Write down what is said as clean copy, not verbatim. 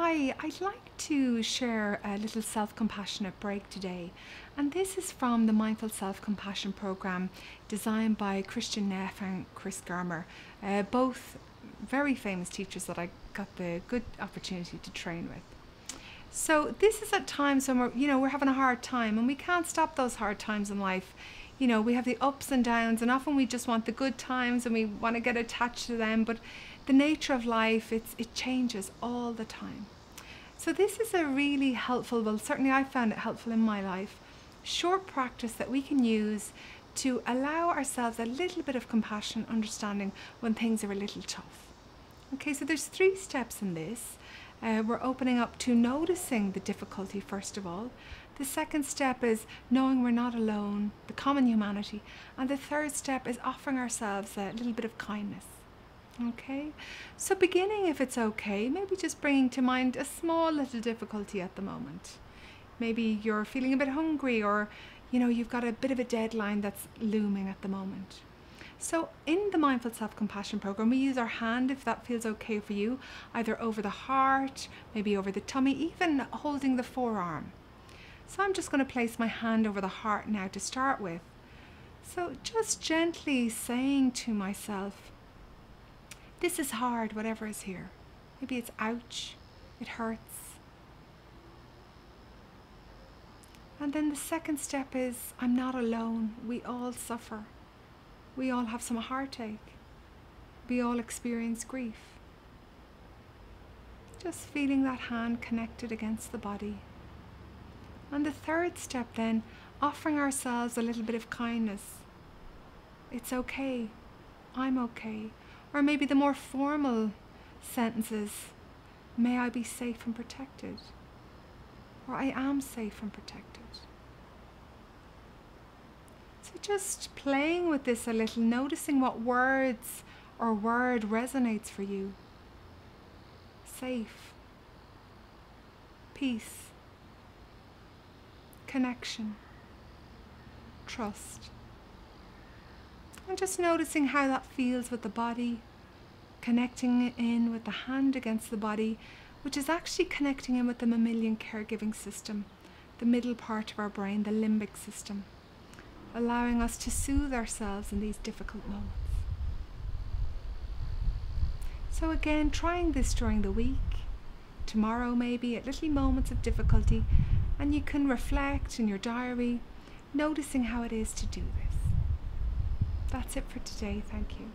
Hi, I'd like to share a little self-compassionate break today, and this is from the Mindful Self-Compassion program designed by Kristin Neff and Chris Germer, both very famous teachers that I got the good opportunity to train with. So this is at times when we're having a hard time, and we can't stop those hard times in life. You know, we have the ups and downs, and often we just want the good times and we want to get attached to them, but the nature of life, it changes all the time. So this is a really helpful, well, certainly I found it helpful in my life, short practice that we can use to allow ourselves a little bit of compassion, understanding when things are a little tough. Okay, so there's three steps in this. We're opening up to noticing the difficulty first of all. The second step is knowing we're not alone, the common humanity. And the third step is offering ourselves a little bit of kindness. Okay, so beginning, if it's okay, maybe just bringing to mind a small little difficulty at the moment. Maybe you're feeling a bit hungry, or you know, you've got a bit of a deadline that's looming at the moment. So in the Mindful Self-Compassion program, we use our hand, if that feels okay for you, either over the heart, maybe over the tummy, even holding the forearm. So I'm just going to place my hand over the heart now to start with. So just gently saying to myself, this is hard, whatever is here. Maybe it's ouch, it hurts. And then the second step is, I'm not alone, we all suffer. We all have some heartache. We all experience grief. Just feeling that hand connected against the body. And the third step then, offering ourselves a little bit of kindness. It's okay. I'm okay. Or maybe the more formal sentences, may I be safe and protected. Or I am safe and protected. So just playing with this a little, noticing what words or word resonates for you. Safe, peace, connection, trust. And just noticing how that feels with the body, connecting in with the hand against the body, which is actually connecting in with the mammalian caregiving system, the middle part of our brain, the limbic system, allowing us to soothe ourselves in these difficult moments. So again, trying this during the week, tomorrow maybe, at little moments of difficulty, and you can reflect in your diary, noticing how it is to do this. That's it for today, thank you.